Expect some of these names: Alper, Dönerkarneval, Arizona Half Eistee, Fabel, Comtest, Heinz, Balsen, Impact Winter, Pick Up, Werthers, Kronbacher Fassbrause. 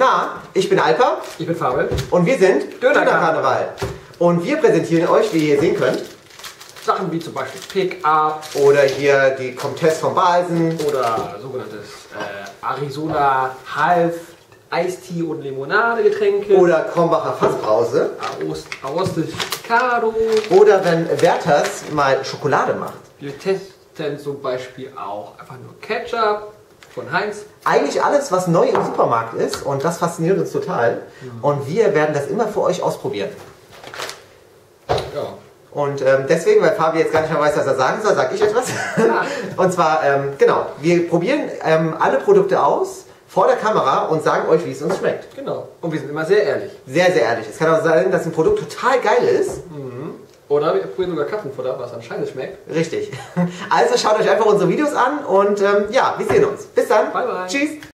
Na, ich bin Alper. Ich bin Fabel. Und wir sind Dönerkarneval. Und wir präsentieren euch, wie ihr sehen könnt, Sachen wie zum Beispiel Pick Up oder hier die Comtest von Balsen oder sogenanntes Arizona Half Eistee und Limonadegetränke oder Kronbacher Fassbrause oder wenn Werthers mal Schokolade macht. Wir testen zum Beispiel auch einfach nur Ketchup von Heinz. Eigentlich alles, was neu im Supermarkt ist, und das fasziniert uns total. Und wir werden das immer für euch ausprobieren. Ja. Und deswegen, weil Fabi jetzt gar nicht mehr weiß, was er sagen soll, sage ich etwas. Und zwar, genau, wir probieren alle Produkte aus vor der Kamera und sagen euch, wie es uns schmeckt. Genau. Und wir sind immer sehr ehrlich. Sehr, sehr ehrlich. Es kann auch sein, dass ein Produkt total geil ist. Mhm. Oder wir probieren sogar Katzenfutter, was anscheinend schmeckt. Richtig. Also schaut euch einfach unsere Videos an und ja, wir sehen uns. Bis dann. Bye, bye. Tschüss.